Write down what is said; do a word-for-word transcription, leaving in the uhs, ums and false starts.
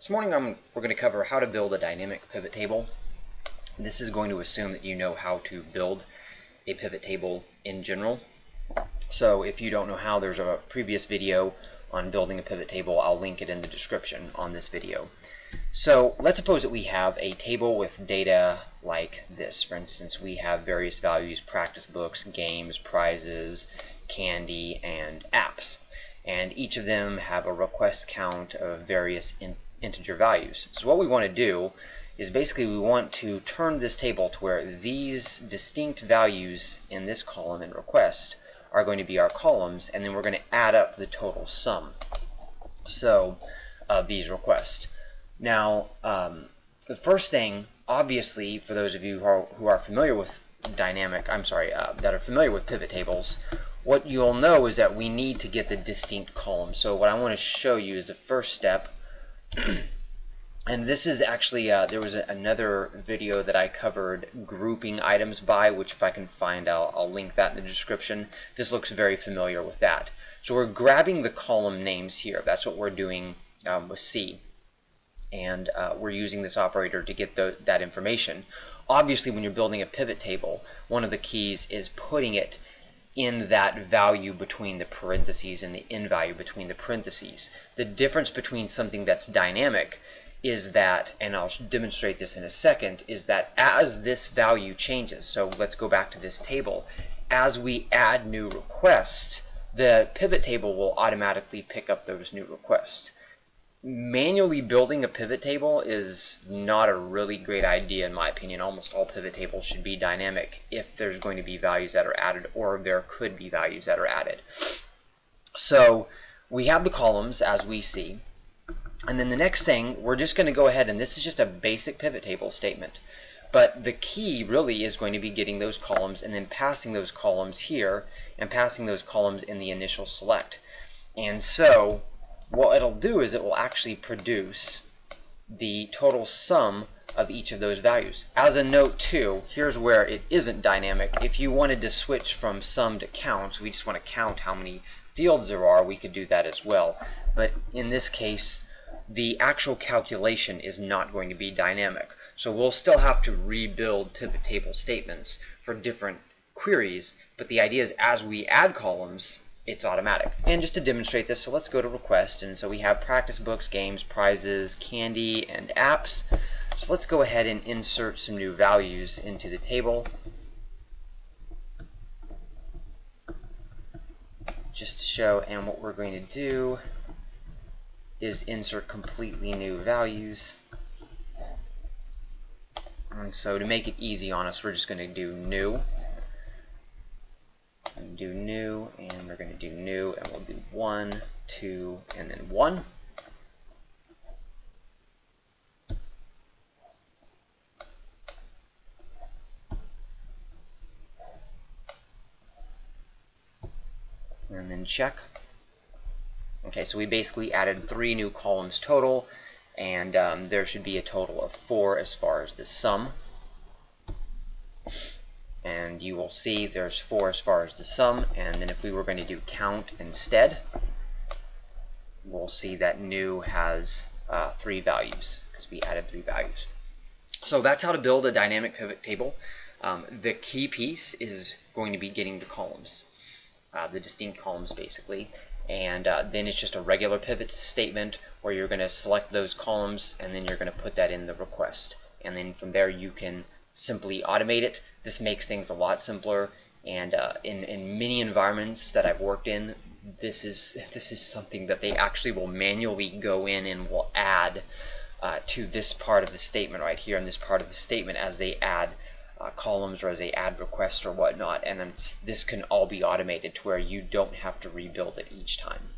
This morning I'm, we're going to cover how to build a dynamic pivot table. This is going to assume that you know how to build a pivot table in general. So if you don't know how, there's a previous video on building a pivot table. I'll link it in the description on this video. So let's suppose that we have a table with data like this. For instance, we have various values, practice books, games, prizes, candy, and apps. And each of them have a request count of various in integer values. So what we want to do is basically we want to turn this table to where these distinct values in this column and request are going to be our columns, and then we're going to add up the total sum so of uh, these requests. Now um, the first thing, obviously, for those of you who are, who are familiar with dynamic, I'm sorry, uh, that are familiar with pivot tables, what you'll know is that we need to get the distinct columns. So what I want to show you is the first step. And this is actually, uh, there was a, another video that I covered grouping items by, which if I can find, I'll, I'll link that in the description. This looks very familiar with that. So we're grabbing the column names here. That's what we're doing um, with C. And uh, we're using this operator to get the, that information. Obviously, when you're building a pivot table, one of the keys is putting it in that value between the parentheses and the in value between the parentheses. The difference between something that's dynamic is that, and I'll demonstrate this in a second, is that as this value changes, so let's go back to this table, as we add new requests, the pivot table will automatically pick up those new requests. Manually building a pivot table is not a really great idea, in my opinion. Almost all pivot tables should be dynamic if there's going to be values that are added, or there could be values that are added. So we have the columns as we see, and then the next thing, we're just going to go ahead, and this is just a basic pivot table statement, but the key really is going to be getting those columns and then passing those columns here and passing those columns in the initial select. And so what it'll do is it will actually produce the total sum of each of those values. As a note too, here's where it isn't dynamic. If you wanted to switch from sum to count, we just want to count how many fields there are, we could do that as well. But in this case, the actual calculation is not going to be dynamic. So we'll still have to rebuild pivot table statements for different queries, but the idea is as we add columns, it's automatic. And just to demonstrate this, so let's go to request, and so we have practice books, games, prizes, candy, and apps. So let's go ahead and insert some new values into the table just to show, and what we're going to do is insert completely new values. And so to make it easy on us, we're just going to do new and do new, and we're going to do new, and we'll do one, two, and then one. And then check. Okay, so we basically added three new columns total, and um, there should be a total of four as far as the sum. And you will see there's four as far as the sum, and then if we were going to do count instead, we'll see that new has uh, three values because we added three values. So that's how to build a dynamic pivot table. Um, the key piece is going to be getting the columns, uh, the distinct columns basically, and uh, then it's just a regular pivot statement where you're going to select those columns and then you're going to put that in the request, and then from there you can simply automate it. This makes things a lot simpler, and uh, in, in many environments that I've worked in, this is this is something that they actually will manually go in and will add uh, to this part of the statement right here and this part of the statement as they add uh, columns or as they add requests or whatnot, and then this can all be automated to where you don't have to rebuild it each time.